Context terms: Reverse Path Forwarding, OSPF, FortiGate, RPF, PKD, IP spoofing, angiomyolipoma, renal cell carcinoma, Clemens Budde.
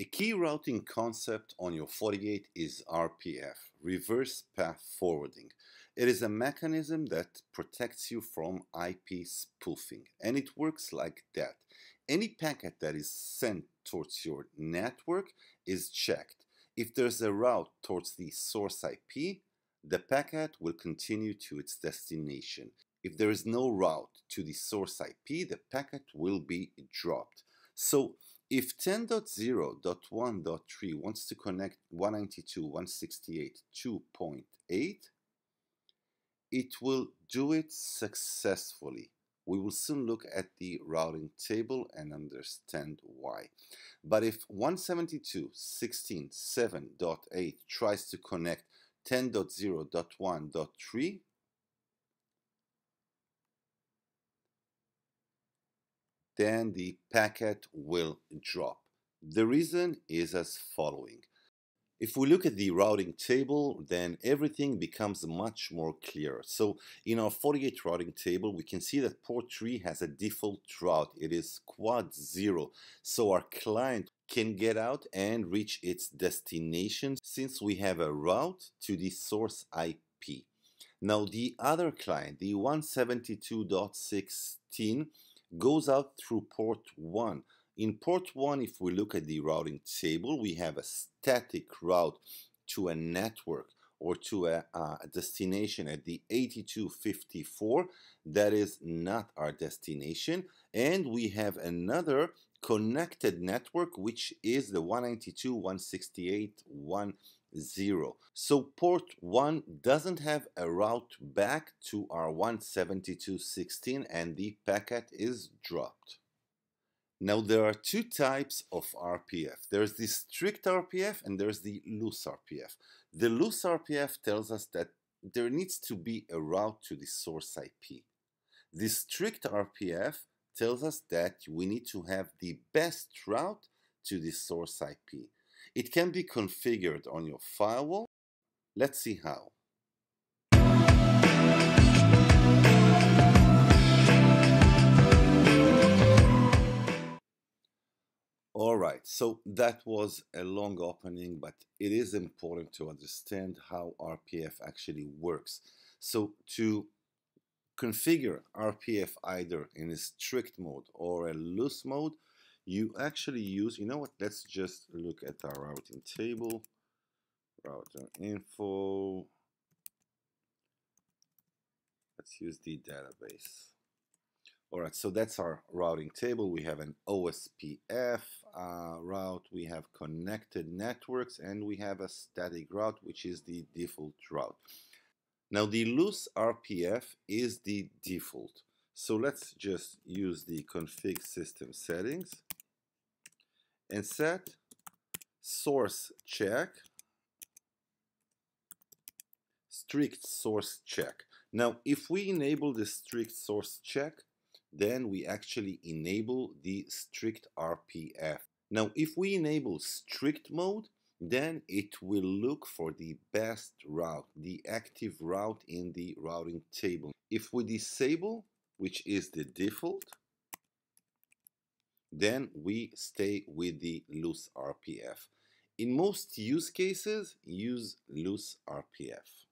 A key routing concept on your FortiGate is RPF, Reverse Path Forwarding. It is a mechanism that protects you from IP spoofing, and it works like that. Any packet that is sent towards your network is checked. If there's a route towards the source IP, the packet will continue to its destination. If there is no route to the source IP, the packet will be dropped. So, if 10.0.1.3 wants to connect 192.168.2.8, it will do it successfully. We will soon look at the routing table and understand why. But if 172.16.7.8 tries to connect 10.0.1.3, then the packet will drop. The reason is as following. If we look at the routing table, then everything becomes much more clear. So in our FortiGate routing table, we can see that port 3 has a default route. It is quad 0. So our client can get out and reach its destination since we have a route to the source IP. Now the other client, the 172.16, goes out through port 1. In port 1, if we look at the routing table, we have a static route to a network or to a destination at the 8254. That is not our destination. And we have another connected network, which is the 192.168.1.0. So port 1 doesn't have a route back to our 172.16, and the packet is dropped. Now there are two types of RPF. There's the strict RPF and there's the loose RPF. The loose RPF tells us that there needs to be a route to the source IP. The strict RPF tells us that we need to have the best route to the source IP. It can be configured on your firewall. Let's see how. Alright, so that was a long opening, but it is important to understand how RPF actually works. So to configure RPF either in a strict mode or a loose mode, you actually use, you know what, let's just look at our routing table, router info, let's use the database. Alright, so that's our routing table. We have an OSPF route, we have connected networks, and we have a static route, which is the default route. Now the loose RPF is the default. So let's just use the config system settings and set source check, strict source check. Now if we enable the strict source check, then we actually enable the strict RPF. Now if we enable strict mode, then it will look for the best route, the active route in the routing table. If we disable, which is the default, then we stay with the loose RPF. In most use cases, use loose RPF.